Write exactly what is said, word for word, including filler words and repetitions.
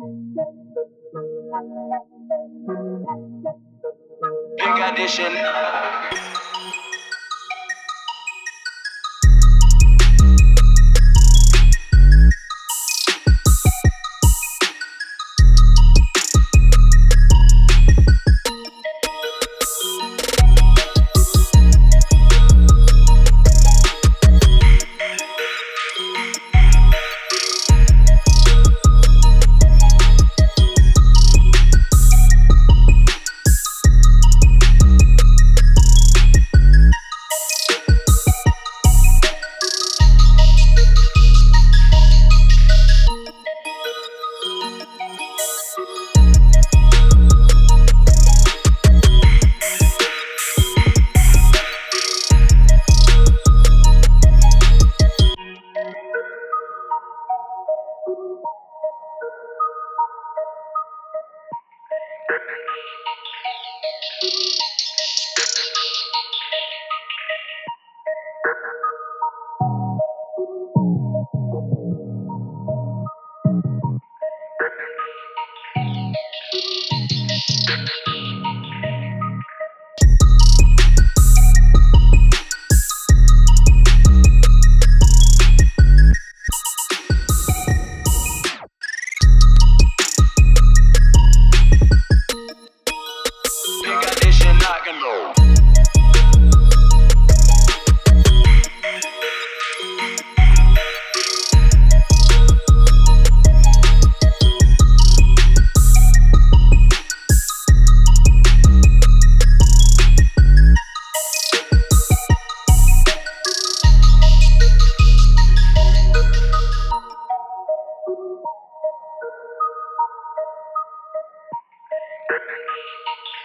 Pink Edition. Thank you.